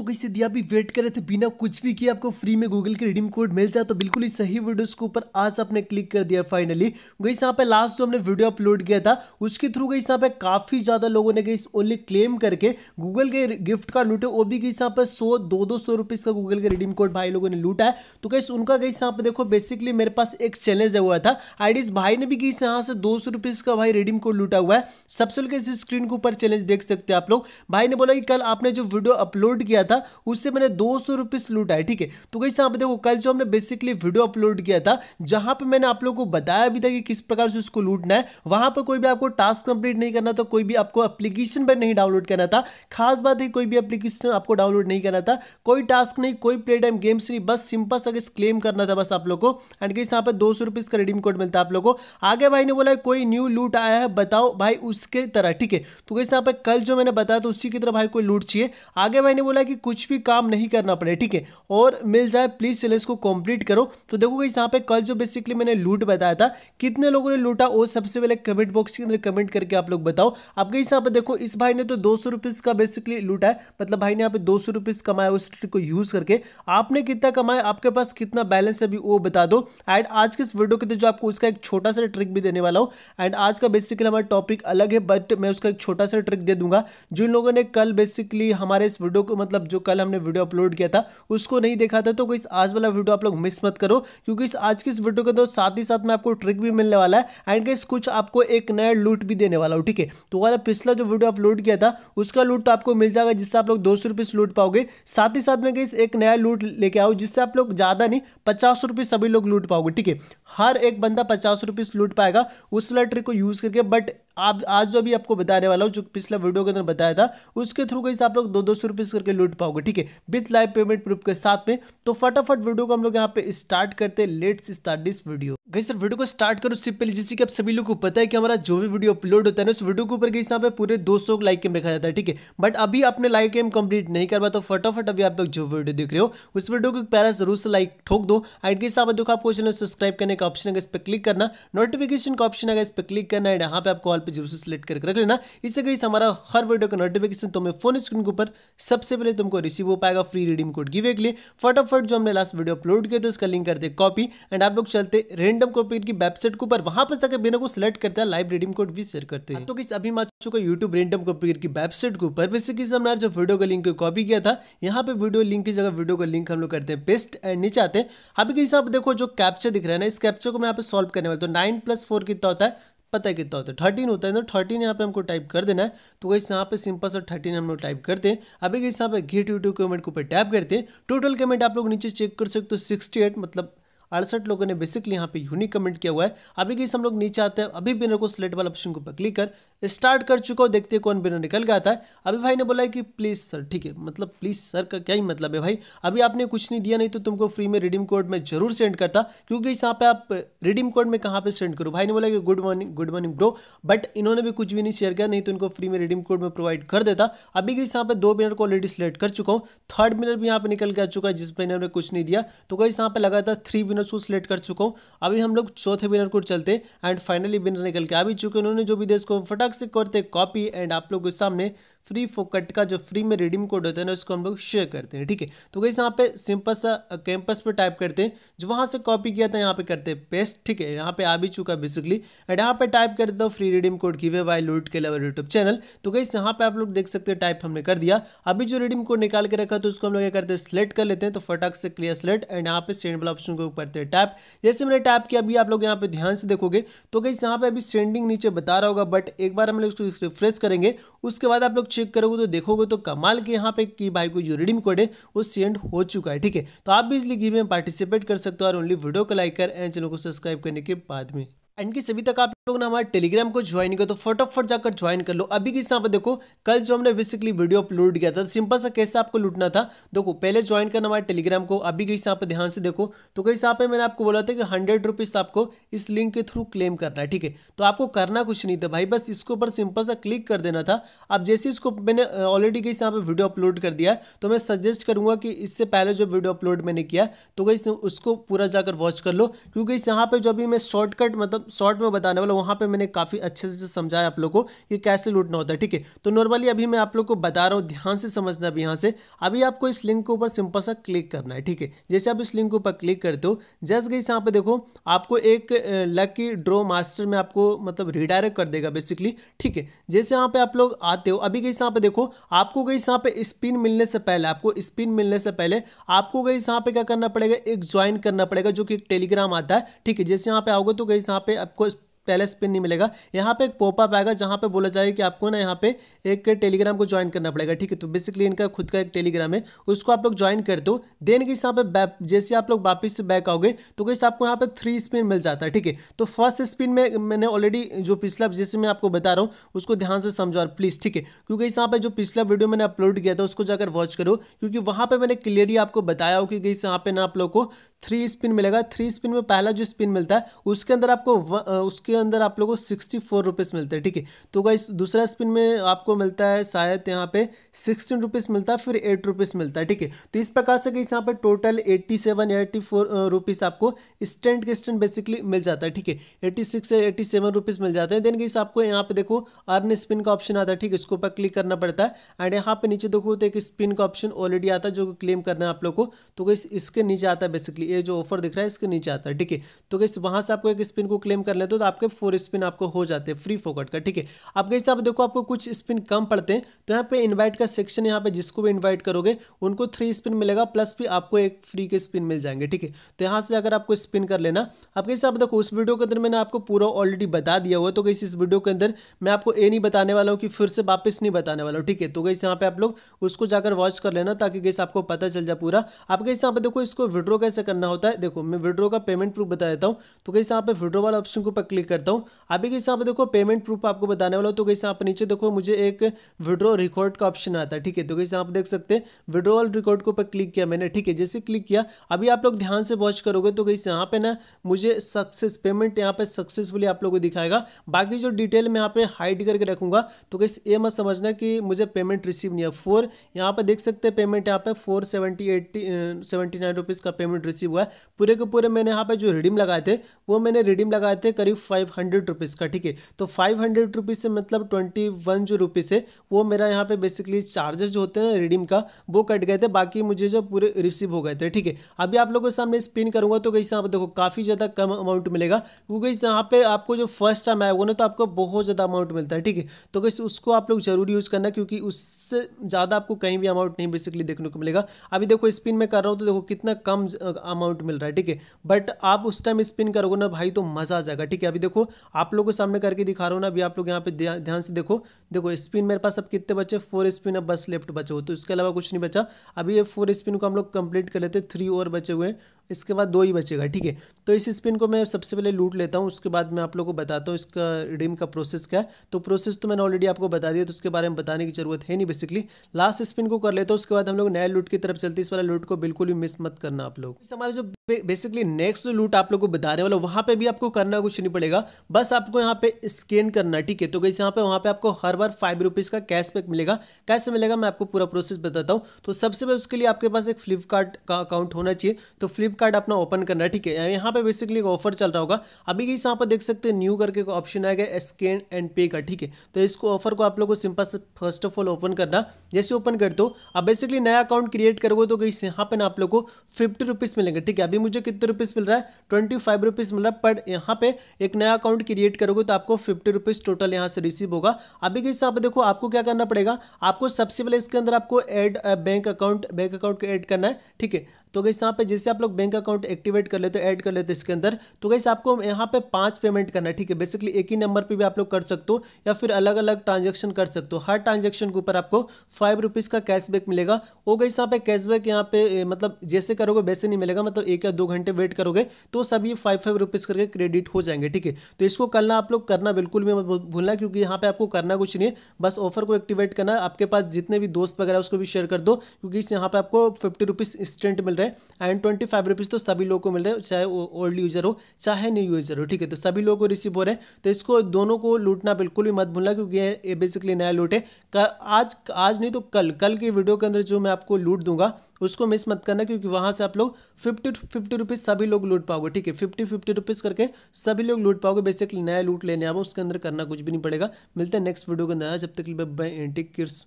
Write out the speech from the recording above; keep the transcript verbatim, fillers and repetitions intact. तो कैसे दिया भी वेट कर रहे थे, बिना कुछ भी किया आपको फ्री में गूगल के रिडीम कोड मिल जाए। तो बिल्कुल ही सही वीडियोस के ऊपर आज आपने क्लिक कर दिया। फाइनली गाइस यहाँ पे लास्ट जो हमने वीडियो अपलोड किया था उसके थ्रू गाइस यहाँ पे काफी ज्यादा लोगों ने गाइस ओनली क्लेम करके गूगल के गिफ्ट कार्ड लूटे, वो भी गाइस यहाँ पे सौ दो दो सौ रुपीज का गूगल के रिडीम कोड भाई लोगों ने लूटा है। तो गाइस उनका गाइस यहाँ पे देखो बेसिकली मेरे पास एक चैलेंज हुआ था, आइडिस भाई ने भी गाइस यहाँ से दो सौ रुपीज का भाई रिडीम कोड लूटा हुआ है। सबसे पहले इस स्क्रीन के ऊपर चैलेंज देख सकते हैं आप लोग। भाई ने बोला कि कल आपने जो वीडियो अपलोड किया था उससे मैंने दो सौ रुपीज लूटा है, ठीक है। तो गाइस यहाँ पे देखो कल जो हमने बेसिकली वीडियो अपलोड किया था जहां पे मैंने आप लोगों को बताया भी था कि किस प्रकार से उसको लूटना है, वहां पे कोई भी आपको टास्क कंप्लीट नहीं करना था, कोई भी आपको एप्लीकेशन पर नहीं डाउनलोड करना था। खास बात है कोई भी एप्लीकेशन आपको डाउनलोड नहीं करना था, कोई टास्क नहीं, कोई प्ले टाइम गेम्स नहीं, बस सिंपल सा क्लेम करना था बस आप लोग को। एंड गाइस यहाँ पे दो सौ रुपीज का रिडीम कोड मिलता है आप लोग को। आगे भाई ने बोला कोई न्यू लूट आया है बताओ भाई उसके तरह, ठीक है। तो गाइस यहाँ पे कल जो मैंने बताया था उसी की तरह भाई कोई लूट चाहिए। आगे भाई ने बोला कि कुछ भी काम नहीं करना पड़े, ठीक है, और मिल जाए प्लीज चैलेंज को कंप्लीट करो। तो देखो गाइस यहाँ पे कल जो बेसिकली मैंने लूट बताया था कितने लोगों ने लूटा वो सबसे पहले कमेंट बॉक्स के अंदर कमेंट करके आप लोग बताओ। आप गाइस यहाँ पे देखो इस भाई ने तो दो सौ रुपीज का बेसिकली लूटा है, मतलब भाई ने यहाँ पे दो सौ रुपीज कमाया उस ट्रिक को यूज करके। आपने कितना कमाया, आपके पास कितना बैलेंस है अभी वो बता दो। एंड आज के इस वीडियो के अंदर जो आपको उसका एक छोटा सा ट्रिक भी देने वाला हूँ। एंड आज का बेसिकली हमारा टॉपिक अलग है बट मैं उसका एक छोटा सा ट्रिक दे दूंगा। जिन लोगों ने कल बेसिकली हमारे इस वीडियो को मतलब जो कल हमने वीडियो अपलोड किया था उसको नहीं देखा था तो गाइस आज वाला वीडियो आप लोग मिस मत करो, क्योंकि इस आज की इस वीडियो के अंदर साथ ही साथ में आपको ट्रिक भी मिलने वाला है। एंड गाइस कुछ आपको एक नया लूट भी देने वाला हूँ, ठीक है। तो वाला पिछला जो वीडियो अपलोड किया था उसका लूट तो आपको मिल जाएगा जिससे आप लोग दो सौ रुपीस लूट पाओगे। साथ ही साथ में गाइस एक नया लूट लेके आओ जिससे आप लोग ज्यादा नहीं पचास रुपीस सभी लोग लूट पाओगे, ठीक है। हर एक बंदा पचास रुपीस लूट पाएगा उस वाला ट्रिक को यूज करके। बट आप आज जो भी आपको बताने वाला हूँ जो पिछला वीडियो के अंदर बताया था उसके थ्रू गाइस आप लोग दो दो सौ रुपीस करके लूट पाओगे, ठीक है, विद लाइव पेमेंट प्रूफ के साथ में। तो फटाफट वीडियो को हम लोग यहाँ पे स्टार्ट करते हैं। Let's start this video. Guys sir video को स्टार्ट करो उससे पहले जैसे कि आप सभी लोग को पता है कि हमारा जो भी वीडियो अपलोड होता है ना उस वीडियो के ऊपर गाइस यहाँ पे पूरे दो सौ लाइक एम रखा जाता है, ठीक है। बट अभी आपने लाइक एम कंप्लीट नहीं करवा तो फटाफट अभी आप लोग जो वीडियो देख रहे हो उस वीडियो को प्यारा जरूर से लाइक ठोक दो। एंड गाइस आप देखो आपको चैनल सब्सक्राइब करने का ऑप्शन है, इस पर क्लिक करना, नोटिफिकेशन का ऑप्शन है, इस पर क्लिक करना। एंड यहाँ पे आपको ऑल पे जरूर से सिलेक्ट करके रख लेना, इससे गाइस हमारा हर वीडियो का नोटिफिकेशन तुम्हें फोन स्क्रीन के ऊपर सबसे पहले तुमको रिसीव हो पाएगा फ्री रिडीम कोड गिवे के लिए। फटाफट जो हमने लास्ट वीडियो अपलोड किया था उसका लिंक करते कॉपी। एंड आप लोग चलते रैंडम कॉपी की वेबसाइट के ऊपर, वहां पर जाकर बिना को सिलेक्ट करते हैं लाइव रिडीम कोड भी शेयर करते हैं। तो किस अभी मत चुका यूट्यूब रैंडम कॉपी की वेबसाइट के ऊपर वैसे किस हमने जो वीडियो का लिंक कॉपी किया था यहाँ पे वीडियो लिंक की जगह वीडियो का लिंक हम लोग करते हैं पेस्ट। एंड नीचे आते हैं अभी किस आप देखो जो कैप्चा दिख रहा है ना इस कैप्चा को मैं यहाँ पे सॉल्व करने वाला। तो नाइन प्लस फोर कितना होता है पता है कितना होता है, थर्टीन होता है ना, थर्टीन यहाँ पे हमको टाइप कर देना है। तो गाइस यहाँ पे सिंपल सा थर्टीन हम लोग टाइप करते हैं। अभी गाइस यहाँ पे गेट यूट्यूब कमेंट के ऊपर टैप करते हैं। टोटल कमेंट आप लोग नीचे चेक कर सकते हो सिक्सटी एट मतलब अड़सठ लोगों ने बेसिकली यहाँ पे यूनिक कमेंट किया हुआ है। अभी गाइस हम लोग नीचे आते हैं, अभी बिनर को सिलेक्ट वाला ऑप्शन को क्लिक कर स्टार्ट कर चुका हो, देखते हैं कौन बिनर निकल के आता है। अभी भाई ने बोला है कि प्लीज़ सर, ठीक है, मतलब प्लीज़ सर का क्या ही मतलब है भाई, अभी आपने कुछ नहीं दिया, नहीं तो तुमको फ्री में रिडीम कोड में जरूर सेंड करता, क्योंकि यहाँ पे आप रिडीम कोड में कहाँ पे सेंड करो। भाई ने बोला कि good morning good morning bro, but इन्होंने भी कुछ भी नहीं शेयर किया, नहीं तो इनको फ्री में रिडीम कोड में प्रोवाइड कर देता। अभी गाइस यहाँ पे दो बिनर को ऑलरेडी सिलेक्ट कर चुका हूँ, थर्ड बिनर भी यहाँ पे निकल के आ चुका है जिस बिनर ने कुछ नहीं दिया। तो गाइस यहाँ पे लगातार थ्री को सिलेक्ट कर चुका हूं। अभी हम लोग चौथे बिनर को चलते। एंड फाइनली बिनर निकल के आ भी चुके, उन्होंने जो भी देश को फटाक से करते कॉपी। एंड आप लोगों के सामने फ्री फोकट का जो फ्री में रिडीम कोड होता है ना उसको हम लोग शेयर करते हैं, ठीक है। तो गाइस यहाँ पे सिंपल सा कैंपस पे टाइप करते हैं, जो वहाँ से कॉपी किया था यहाँ पे करते हैं पेस्ट, ठीक है। यहाँ पे आ भी चुका बेसिकली। एंड यहाँ पे टाइप कर देता हूँ free redeem code giveaway bye loot clover YouTube channel. तो गाइस यहाँ पे आप लोग देख सकते हैं टाइप हमने कर दिया। अभी जो रिडीम कोड निकाल के रखा तो उसको हम लोग क्या करते हैं सिलेक्ट कर लेते हैं। तो फटाक से क्लियर सिलेक्ट एंड यहाँ पे सेंड वाला ऑप्शन को करते हैं टैप। जैसे मैंने टैप किया अभी आप लोग यहाँ पे ध्यान से देखोगे तो गाइस यहाँ पे अभी सेंडिंग नीचे बता रहा होगा, बट एक बार हम लोग उसको रिफ्रेश करेंगे, उसके बाद आप लोग चेक करोगे तो देखोगे तो कमाल के यहाँ पे कि भाई को जो रिडीम कोड है वो सेंड हो चुका है, ठीक है। तो आप भी इसलिए गिव में पार्टिसिपेट कर सकते हो और ओनली वीडियो को लाइक कर एंड चैनल को सब्सक्राइब करने के बाद में। एंड कि सभी तक आप लोग ने हमारे टेलीग्राम को ज्वाइन किया तो फटाफट जाकर ज्वाइन कर लो। अभी किस यहाँ पे देखो कल जो हमने बेसिकली वीडियो अपलोड किया था सिंपल सा कैसे आपको लूटना था। देखो पहले ज्वाइन करना हमारे टेलीग्राम को। अभी किस यहाँ पे ध्यान से देखो तो कहीं यहाँ पे मैंने आपको बोला था कि हंड्रेड रुपीज़ आपको इस लिंक के थ्रू क्लेम करना है, ठीक है। तो आपको करना कुछ नहीं था भाई, बस इसके ऊपर सिंपल सा क्लिक कर देना था। अब जैसे इसको मैंने ऑलरेडी कहीं यहाँ पर वीडियो अपलोड कर दिया है, तो मैं सजेस्ट करूँगा कि इससे पहले जो वीडियो अपलोड मैंने किया तो कहीं उसको पूरा जाकर वॉच कर लो, क्योंकि इस यहाँ पर जो अभी मैं शॉर्टकट मतलब शॉर्ट में बताने वाला, वहाँ पे मैंने काफ़ी अच्छे से समझाया आप लोग को कि कैसे लूटना होता है। ठीक है, तो नॉर्मली अभी मैं आप लोग को बता रहा हूँ, ध्यान से समझना। अभी यहाँ से अभी आपको इस लिंक के ऊपर सिंपल सा क्लिक करना है। ठीक है, जैसे आप इस लिंक के ऊपर क्लिक करते हो, जस्ट गाइस यहाँ पे देखो आपको एक लकी ड्रॉ मास्टर में आपको मतलब रिडायरेक्ट कर देगा बेसिकली। ठीक है, जैसे यहाँ पे आप लोग आते हो, अभी गाइस यहाँ पे देखो आपको गाइस यहाँ पे स्पिन मिलने से पहले आपको स्पिन मिलने से पहले आपको गाइस यहाँ पे क्या करना पड़ेगा, एक ज्वाइन करना पड़ेगा जो कि एक टेलीग्राम आता है। ठीक है, जैसे यहाँ पे आओगे तो गाइस यहाँ पे आपको पहले स्पिन नहीं मिलेगा, यहाँ पे एक पॉपअप आएगा जहाँ पे बोला जाएगा कि आपको ना यहाँ पे एक टेलीग्राम को ज्वाइन करना पड़ेगा। ठीक है, तो बेसिकली इनका खुद का एक टेलीग्राम है, उसको आप लोग ज्वाइन कर दो। देन गाइस यहाँ पे जैसे आप लोग वापस से बैक आओगे तो गाइस आपको यहाँ पे थ्री स्पिन मिल जाता है। ठीक है, तो फर्स्ट स्पिन में मैंने ऑलरेडी जो पिछला जैसे मैं आपको बता रहा हूँ उसको ध्यान से समझो और प्लीज़। ठीक है, क्योंकि इस यहाँ पे जो पिछला वीडियो मैंने अपलोड किया था उसको जाकर वॉच करो, क्योंकि वहाँ पर मैंने क्लियरली आपको बताया हो कि गाइस यहाँ पे ना आप लोग को थ्री स्पिन मिलेगा। थ्री स्पिन में पहला जो स्पिन मिलता है उसके अंदर आपको उसके अंदर आप लोगों को सिक्सटी फोर रुपीज़ मिलते हैं। ठीक है, तो गाइस दूसरा स्पिन में आपको मिलता है शायद यहाँ पे सिक्सटीन रुपीज़ मिलता है, फिर एट रुपीज़ मिलता है। ठीक है, तो इस प्रकार से गाइस यहाँ पे total eighty seven eighty four rupees आपको स्टैंड के स्टैंड बेसिकली मिल जाता है। ठीक है, एट्टी सिक्स से एट्टी सेवन रुपीज़ मिल जाते हैं। देन गाइस आपको यहाँ पे देखो अर्न स्पिन का ऑप्शन आता है। ठीक है, इसके ऊपर क्लिक करना पड़ता है एंड यहाँ पे नीचे देखो तो एक स्पिन का ऑप्शन ऑलरेडी आता है जो क्लेम करना है आप लोग को। तो गाइस इसके नीचे आता है बेसिकली, ये जो ऑफर दिख रहा है इसके नीचे आता है। ठीक है, तो गाइस वहाँ से आपको एक स्पिन को क्लेम कर लेते हो तो आपके फोर स्पिन आपको हो जाते हैं फ्री फोकट का। ठीक है, अब गाइस आप देखो आपको कुछ स्पिन कम पड़ते हैं तो यहाँ पे इनवाइट का सेक्शन, यहाँ पे जिसको भी इनवाइट करोगे उनको थ्री स्पिन मिलेगा प्लस भी आपको एक फ्री के स्पिन मिल जाएंगे। ठीक है, तो यहाँ से अगर आपको स्पिन कर लेना। अब गाइस आप देखो उस वीडियो के अंदर मैंने आपको पूरा ऑलरेडी बता दिया हुआ, तो गाइस इस वीडियो के अंदर मैं आपको ये नहीं बताने वाला हूँ कि फिर से वापस नहीं बताने वाला हूँ। ठीक है, तो गाइस यहाँ पे आप लोग उसको जाकर वॉच कर लेना ताकि गाइस आपको पता चल जाए पूरा। अब गाइस यहाँ पे देखो इसको विड्रॉ कैसे करना होता है। देखो मैं विड्रॉ का पेमेंट प्रूफ बता देता हूँ, तो गाइस यहाँ पे विड्रॉ वाला ऑप्शन को क्लिक करता हूँ। अभी गाइस यहाँ पे देखो पेमेंट प्रूफ आपको बताने वाला हूँ, तो गाइस यहाँ पे नीचे देखो मुझे एक विड्रॉ रिकॉर्ड का ऑप्शन आता है। ठीक है, तो गाइस यहाँ पे देख सकते हैं विड्रॉल रिकॉर्ड के ऊपर क्लिक किया मैंने। ठीक है, जैसे क्लिक किया अभी आप लोग ध्यान से वॉच करोगे तो गाइस यहाँ पे ना मुझे सक्सेस पेमेंट यहाँ पे सक्सेसफुली आप लोगों को दिखाएगा। बाकी जो डिटेल मैं यहाँ पे हाइड करके रखूंगा, तो गाइस ये मत समझना कि मुझे पेमेंट रिसीव नहीं है। फोर यहाँ पे देख सकते हैं पेमेंट यहाँ पे four seventy eighty seventy nine rupees का पेमेंट रिसीव हुआ है। पूरे के पूरे मैंने यहाँ पे जो रिडीम लगाए थे वो मैंने रिडीम लगाए थे करीब फाइव हंड्रेड रुपीज़ का। ठीक है, तो फाइव हंड्रेड रुपीज़ से मतलब ट्वेंटी वन जो रुपीज़ है वो मेरा यहाँ पे बेसिकली चार्जेस जो होते हैं ना रिडीम का वो कट गए थे, बाकी मुझे जो पूरे रिसीव हो गए थे। ठीक है, अभी आप लोगों के सामने स्पिन करूँगा तो गाइस यहाँ पे देखो काफ़ी ज़्यादा कम अमाउंट मिलेगा, क्योंकि गाइस यहाँ पे आपको जो फर्स्ट टाइम आया होगा ना तो आपको बहुत ज़्यादा अमाउंट मिलता है। ठीक है, तो गाइस उसको आप लोग जरूर यूज़ करना, क्योंकि उससे ज़्यादा आपको कहीं भी अमाउंट नहीं बेसिकली देखने को मिलेगा। अभी देखो स्पिन में कर रहा हूँ तो देखो कितना कम अमाउंट मिल रहा है। ठीक है, बट आप उस टाइम स्पिन करोगे ना भाई तो मज़ा आ जाएगा। ठीक है, अभी देखो आप लोगों को सामने करके दिखा रहा हूँ ना, अभी आप लोग यहाँ पे ध्यान से देखो। देखो स्पिन मेरे पास अब कितने बचे, फोर स्पिन अब बस लेफ्ट बचे हो, तो इसके अलावा कुछ नहीं बचा। अभी ये फोर स्पिन को हम लोग कंप्लीट कर लेते, थ्री और बचे हुए हैं, इसके बाद दो ही बचेगा। ठीक है, तो इस स्पिन को मैं सबसे पहले लूट लेता हूँ, उसके बाद मैं आप लोगों को बताता हूँ इसका रिडीम का प्रोसेस क्या है। तो प्रोसेस तो मैंने ऑलरेडी आपको बता दिया, तो उसके बारे में बताने की जरूरत है नहीं। बेसिकली लास्ट स्पिन को कर लेता हूँ, उसके बाद हम लोग नया लूट की तरफ चलते। इस वाला लूट को बिल्कुल भी मिस मत करना आप लोग। हमारा जो बेसिकली नेक्स्ट लूट आप लोग को बताने वाला, वहाँ पर भी आपको करना कुछ नहीं पड़ेगा, बस आपको यहाँ पे स्कैन करना। ठीक है, तो गाइस यहाँ पे वहाँ पे आपको हर बार फाइव रुपीज़ का कैशबैक मिलेगा। कैसे मिलेगा मैं आपको पूरा प्रोसेस बताता हूँ। तो सबसे पहले उसके लिए आपके पास एक फ्लिपकार्ट का अकाउंट होना चाहिए, तो फ्लिप कार्ड अपना ओपन करना। ठीक है, यहाँ पे बेसिकली एक ऑफर चल रहा होगा। अभी गाइस यहाँ पर देख सकते हैं न्यू करके ऑप्शन आएगा स्कैन एंड पे का। ठीक है, तो इसको ऑफर को आप लोग को सिंपल से फर्स्ट ऑफ ऑल ओपन करना। जैसे ओपन कर दो, अब बेसिकली नया अकाउंट क्रिएट करोगे तो गाइस यहाँ पे ना आप लोग को फिफ्टी रुपीज़ मिलेंगे। ठीक है, अभी मुझे कितने रुपीज़ मिल रहा है, ट्वेंटी फाइव रुपीज़ मिल रहा है, बट यहाँ पे एक नया अकाउंट क्रिएट करोगे तो आपको फिफ्टी रुपीज़ टोटल यहाँ से रिसीव होगा। अभी गाइस यहाँ पे देखो आपको क्या करना पड़ेगा, आपको सबसे पहले इसके अंदर आपको add bank account bank account को ऐड करना है। ठीक है, तो गाइस यहाँ पे जैसे आप लोग बैंक अकाउंट एक्टिवेट कर लेते हो, ऐड कर लेते हो इसके अंदर, तो गाइस आपको यहाँ पे पांच पेमेंट करना है। ठीक है, बेसिकली एक ही नंबर पे भी आप लोग कर सकते हो या फिर अलग अलग ट्रांजैक्शन कर सकते हो। हर ट्रांजैक्शन के ऊपर आपको फाइव रुपीज़ का कैशबैक मिलेगा। वो गाइस यहाँ पे कैशबैक यहाँ पे मतलब जैसे करोगे वैसे नहीं मिलेगा, मतलब एक या दो घंटे वेट करोगे तो सभी फाइव फाइव रुपीज़ करके क्रेडिट हो जाएंगे। ठीक है, तो इसको करना आप लोग करना बिल्कुल भी मत भूलना, क्योंकि यहाँ पर आपको करना कुछ नहीं है, बस ऑफर को एक्टिवेट करना। आपके पास जितने भी दोस्त वगैरह उसको भी शेयर कर दो, क्योंकि यहाँ पर आपको फिफ्टी रुपीज़ इंस्टेंट मिल रहे हैं एंड ट्वेंटी फाइव रुपीज़ तो सभी लोगों को मिल रहे हैं, चाहे वो ओल्ड यूज़र हो चाहे न्यू यूज़र हो, ठीक है। तो सभी लोगों को रिसीव हो रहे हैं, तो इसको दोनों को लूटना बिल्कुल भी मत भूलना, क्योंकि ये बेसिकली नया लूट है। आज आज नहीं तो कल कल की वीडियो के अंदर जो मैं आपको लूट दूंगा उसको मिस मत करना, क्योंकि वहाँ से आप लोग फिफ्टी फिफ्टी रुपीज़ सभी लोग लूट पाओगे, ठीक है। फिफ्टी फिफ्टी रुपीज़ करके सभी लोग लूट पाओगे, बेसिकली नया लूट लेने आओ, उसके अंदर करना कुछ भी नहीं पड़ेगा। मिलते हैं नेक्स्ट वीडियो के अंदर, जब तक के लिए bye bye and take care.